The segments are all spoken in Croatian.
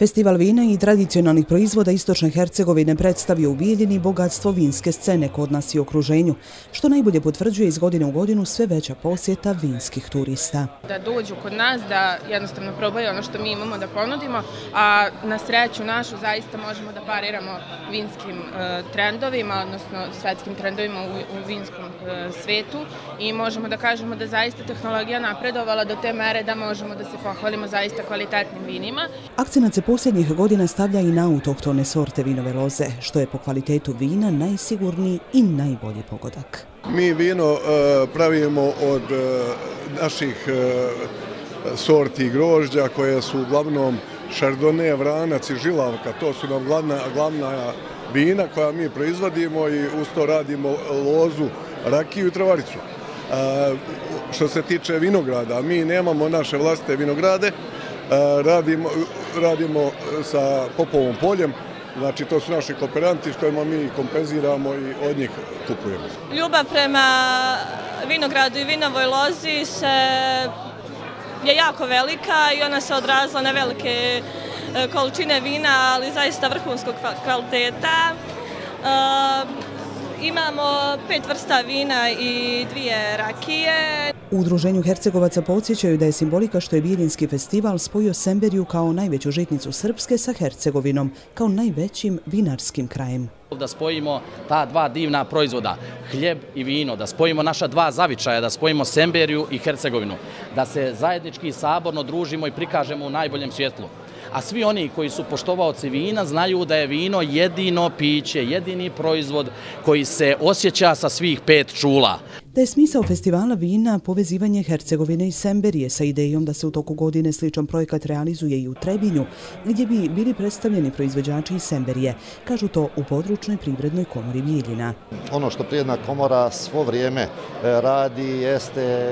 Festival vina i tradicionalnih proizvoda Istočne Hercegovine predstavio u Bijeljini bogatstvo vinske scene kod nas i okruženju, što najbolje potvrđuje iz godine u godinu sve veća posjeta vinskih turista. Da dođu kod nas, da jednostavno probaju ono što mi imamo da ponudimo, a na sreću našu zaista možemo da pariramo vinskim trendovima, odnosno svetskim trendovima u vinskom svetu i možemo da kažemo da zaista tehnologija napredovala do te mere da možemo da se pohvalimo zaista kvalitetnim vinima. Akcenat se posljednjih godina stavlja i na autohtone sorte vinove loze, što je po kvalitetu vina najsigurniji i najbolji pogodak. Mi vino pravimo od naših sorti grožđa koje su uglavnom šardone, vranac i žilavka. To su nam glavna vina koja mi proizvodimo i uz to radimo lozu, rakiju i travaricu. Što se tiče vinograda, mi nemamo naše vlastite vinograde, radimo sa Popovom poljem, znači to su naši kooperanti s kojima mi kompenziramo i od njih kupujemo. Ljubav prema vinogradu i vinovoj lozi je jako velika i ona se odrazila na velike količine vina, ali zaista vrhunskog kvaliteta. Imamo 5 vrsta vina i 2 rakije. U Udruženju Hercegovaca podsjećaju da je simbolika što je Bijeljinski festival spojio Semberiju kao najveću žitnicu Srpske sa Hercegovinom, kao najvećim vinarskim krajem. Da spojimo ta dva divna proizvoda, hljeb i vino, da spojimo naša dva zavičaja, da spojimo Semberiju i Hercegovinu, da se zajednički i saborno družimo i prikažemo u najboljem svjetlu. A svi oni koji su poštovaoci vina znaju da je vino jedino piće, jedini proizvod koji se osjeća sa svih 5 čula. Da je smisao festivala vina povezivanje Hercegovine i Semberije sa idejom da se u toku godine sličan projekat realizuje i u Trebinju, gdje bi bili predstavljeni proizvođači iz Semberije, kažu to u područnoj privrednoj komori Bijeljina. Ono što privredna komora svo vrijeme radi jeste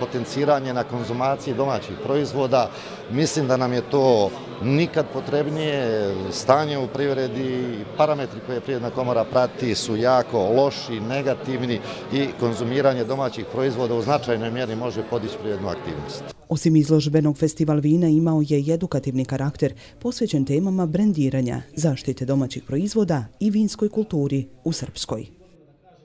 potenciranje na konzumaciji domaćih proizvoda. Mislim da nam je to nikad potrebnije. Stanje u privredi, parametri koje privredna komora prati su jako loši, negativni i konzumiranje domaćih proizvoda u značajnoj mjeri može podići privrednu aktivnost. Osim izložbenog, festival vina imao je i edukativni karakter posvećen temama brendiranja, zaštite domaćih proizvoda i vinskoj kulturi u Srpskoj.